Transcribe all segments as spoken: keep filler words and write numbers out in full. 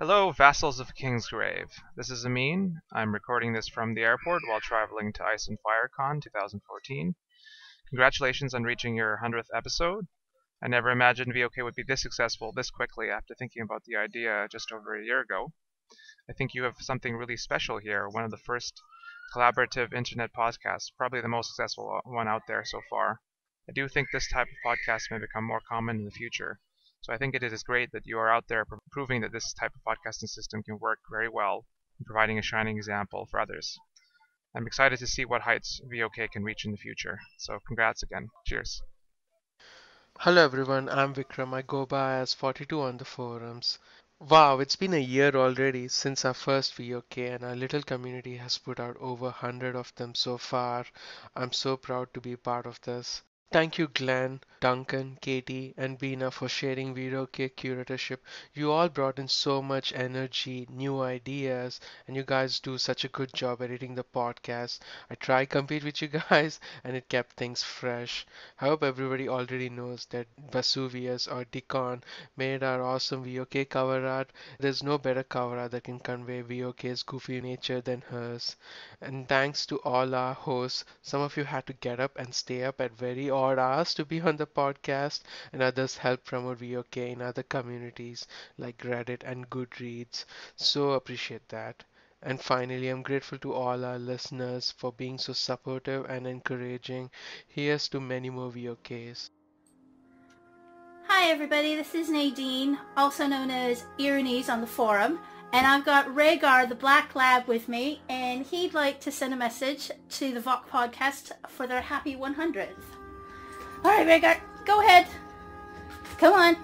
Hello, Vassals of Kingsgrave. This is Amin. I'm recording this from the airport while traveling to Ice and Fire Con twenty fourteen. Congratulations on reaching your hundredth episode. I never imagined V O K would be this successful this quickly after thinking about the idea just over a year ago. I think you have something really special here, one of the first collaborative internet podcasts, probably the most successful one out there so far. I do think this type of podcast may become more common in the future. So I think it is great that you are out there proving that this type of podcasting system can work very well and providing a shining example for others. I'm excited to see what heights V O K can reach in the future. So congrats again. Cheers. Hello everyone, I'm Vikram. I go by as forty-two on the forums. Wow, it's been a year already since our first V O K, and our little community has put out over one hundred of them so far. I'm so proud to be part of this. Thank you Glenn, Duncan, Katie and Bina for sharing V O K curatorship. You all brought in so much energy, new ideas, and you guys do such a good job editing the podcast. I try compete with you guys and it kept things fresh. I hope everybody already knows that Vesuvius or Decon made our awesome V O K cover art. There's no better cover art that can convey V O K's goofy nature than hers. And thanks to all our hosts. Some of you had to get up and stay up at very odd hours to be on the podcast, and others help promote V O K in other communities like Reddit and Goodreads. So appreciate that. And finally, I'm grateful to all our listeners for being so supportive and encouraging. Here's to many more V O Ks. Hi everybody, this is Nadine, also known as Irinese on the forum, and I've got Rhaegar the Black Lab with me, and he'd like to send a message to the V O K podcast for their happy one hundredth. All right, Rhaegar, go ahead. Come on.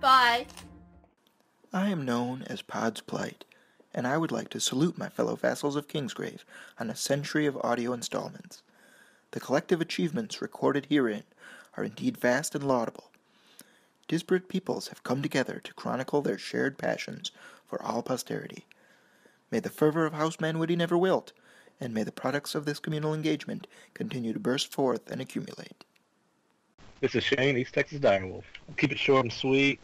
Bye. I am known as Pod's Plight, and I would like to salute my fellow Vassals of Kingsgrave on a century of audio installments. The collective achievements recorded herein are indeed vast and laudable. Disparate peoples have come together to chronicle their shared passions for all posterity. May the fervor of House Manwoody never wilt, and may the products of this communal engagement continue to burst forth and accumulate. This is Shane, East Texas Direwolf. I'll keep it short and sweet.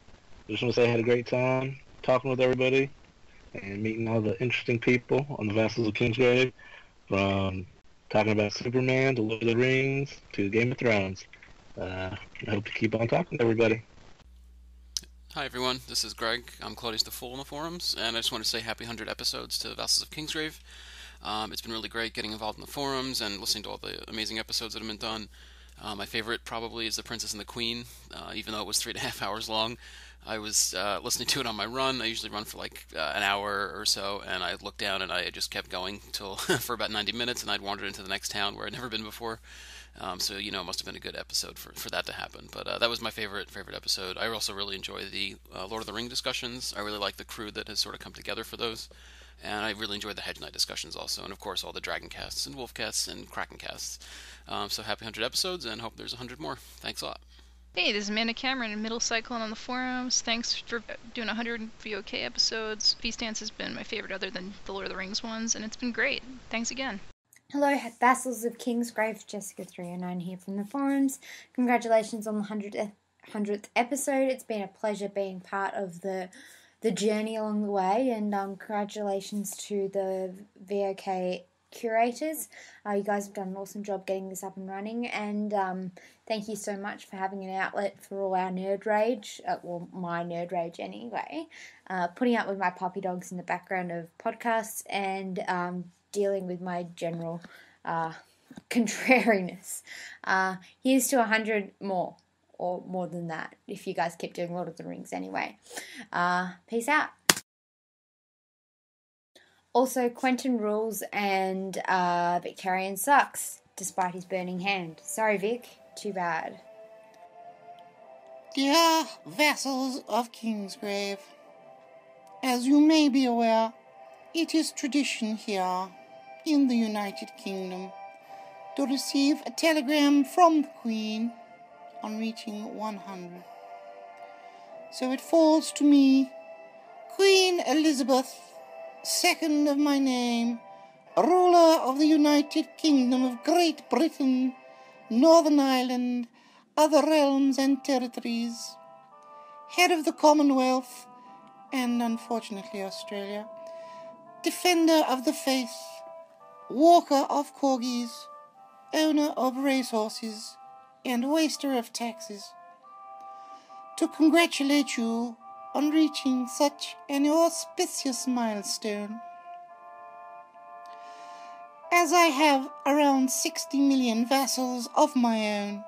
I just want to say I had a great time talking with everybody and meeting all the interesting people on the Vassals of Kingsgrave, from talking about Superman to Lord of the Rings to Game of Thrones. Uh, I hope to keep on talking to everybody. Hi everyone, this is Greg. I'm Claudius the Fool on the forums, and I just want to say happy one hundred episodes to Vassals of Kingsgrave. Um, it's been really great getting involved in the forums and listening to all the amazing episodes that have been done. Uh, my favorite probably is the Princess and the Queen, uh, even though it was three and a half hours long. I was uh, listening to it on my run. I usually run for like uh, an hour or so, and I looked down and I just kept going till for about ninety minutes, and I'd wandered into the next town where I'd never been before. Um, so, you know, it must have been a good episode for, for that to happen. But uh, that was my favorite favorite episode. I also really enjoy the uh, Lord of the Rings discussions. I really like the crew that has sort of come together for those. And I really enjoyed the Hedge Knight discussions also. And, of course, all the Dragon Casts and Wolf Casts and Kraken Casts. Um, so happy one hundred episodes, and hope there's one hundred more. Thanks a lot. Hey, this is Amanda Cameron in Middle Cycle and on the forums. Thanks for doing one hundred V O K episodes. Beast Dance has been my favorite other than the Lord of the Rings ones, and it's been great. Thanks again. Hello, Vassals of Kingsgrave, Jessica Three Hundred Nine here from the forums. Congratulations on the hundredth episode. It's been a pleasure being part of the the journey along the way, and um, congratulations to the V O K curators. Uh, you guys have done an awesome job getting this up and running, and um, thank you so much for having an outlet for all our nerd rage, uh, well, my nerd rage anyway, uh, putting up with my puppy dogs in the background of podcasts, and um, dealing with my general uh, contrariness. Uh, here's to one hundred more, or more than that, if you guys keep doing Lord of the Rings anyway. Uh, peace out. Also, Quentin rules and uh, Vik Carrion sucks, despite his burning hand. Sorry, Vic. Too bad. Dear Vassals of Kingsgrave, as you may be aware, it is tradition here in the United Kingdom to receive a telegram from the Queen on reaching one hundred. So it falls to me, Queen Elizabeth, second of my name, ruler of the United Kingdom of Great Britain Northern Ireland, other realms and territories, head of the Commonwealth, and unfortunately Australia, defender of the faith, walker of corgis, owner of racehorses, and waster of taxes, to congratulate you on reaching such an auspicious milestone. As I have around sixty million vassals of my own,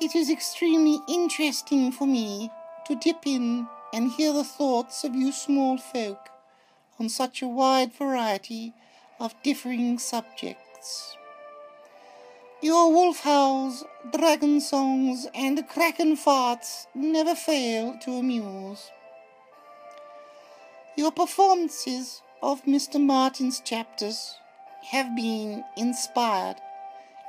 it is extremely interesting for me to dip in and hear the thoughts of you small folk on such a wide variety of differing subjects. Your wolf howls, dragon songs, and kraken farts never fail to amuse. Your performances of Mister Martin's chapters have been inspired,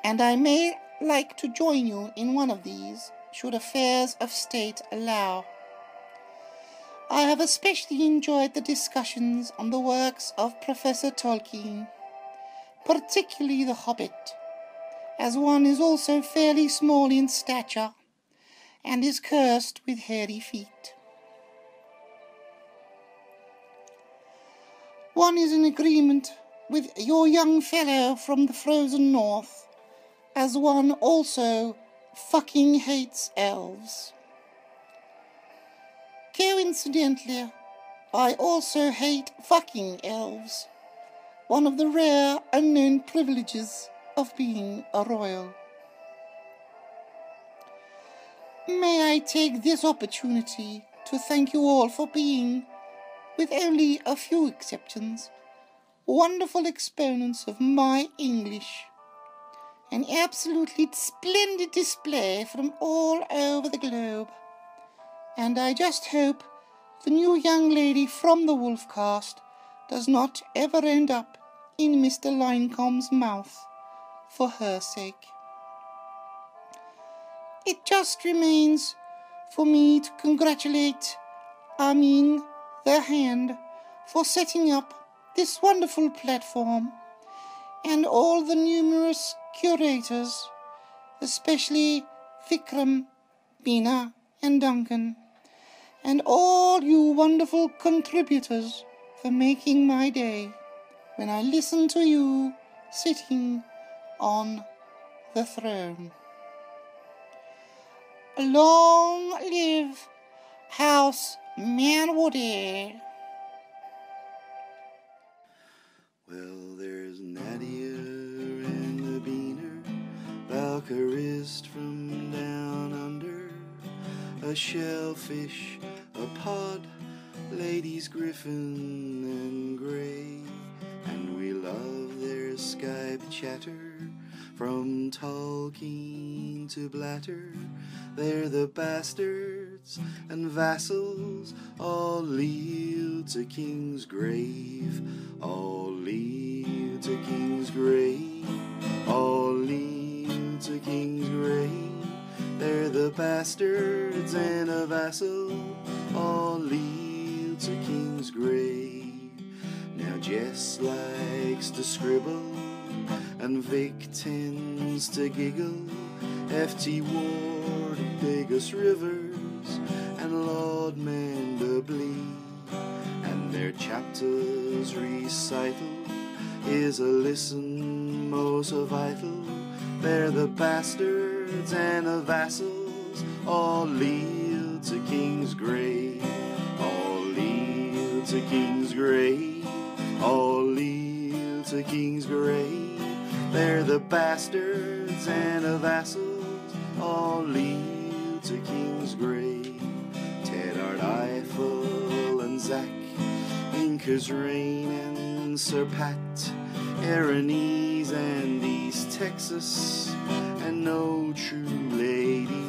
and I may like to join you in one of these, should affairs of state allow. I have especially enjoyed the discussions on the works of Professor Tolkien, particularly The Hobbit, as one is also fairly small in stature and is cursed with hairy feet. One is in agreement with your young fellow from the frozen north, as one also fucking hates elves. Coincidentally, I also hate fucking elves, one of the rare unknown privileges of being a royal. May I take this opportunity to thank you all for being, with only a few exceptions, wonderful exponents of my English, an absolutely splendid display from all over the globe. And I just hope the new young lady from the Wolf Cast does not ever end up in Mister Linecombe's mouth for her sake. It just remains for me to congratulate Armin the Hand for setting up this wonderful platform, and all the numerous curators, especially Vikram, Bina and Duncan, and all you wonderful contributors for making my day when I listen to you sitting on the throne. Long live House Manwoody. Well, there's Nadia and the Beaner, Valkyrist from down under, a shellfish, a pod, ladies Griffin and Grey, and we love their Skype chatter, from Tolkien to Blatter, they're the bastards and vassals, all lead to Kingsgrave, all lead to Kingsgrave, all lead to Kingsgrave. They're the bastards and a vassal, all lead to Kingsgrave. Now Jess likes to scribble, and Vic tends to giggle. F T Ward, Vegas Rivers, and Lord Mandably, and their chapters recital is a listen most vital. They're the bastards and the vassals, all leal to Kingsgrave, all leal to Kingsgrave, all leal to Kingsgrave. They're the bastards and the vassals, all leal to Kingsgrave. Teddard, Eiffel, and Zack, Inca's Reign and Sir Pat, Erinys and East Texas, and no true lady,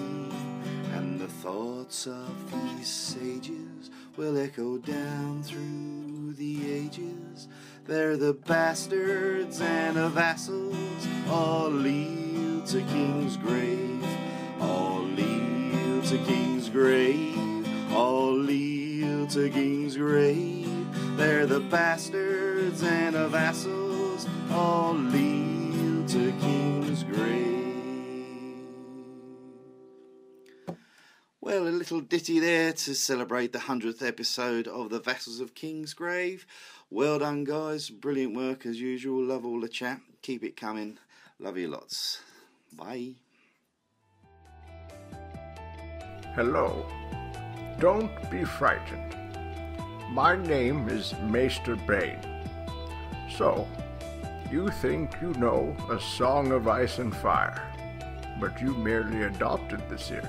and the thoughts of these sages will echo down through the ages. They're the bastards and the vassals, all leal to Kingsgrave, all leal to Kingsgrave, all leal to Kingsgrave. They're the bastards and the vassals, all leal to Kingsgrave. Well, a little ditty there to celebrate the hundredth episode of the Vassals of Kingsgrave. Well done, guys. Brilliant work as usual. Love all the chat. Keep it coming. Love you lots. Bye. Hello. Don't be frightened. My name is Maester Bane. So, you think you know A Song of Ice and Fire, but you merely adopted the series.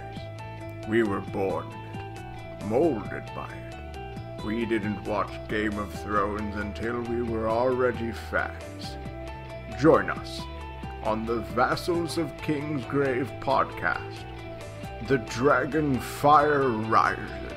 We were born in it, molded by it. We didn't watch Game of Thrones until we were already fans. Join us on the Vassals of Kingsgrave podcast, The Dragonfire Rises.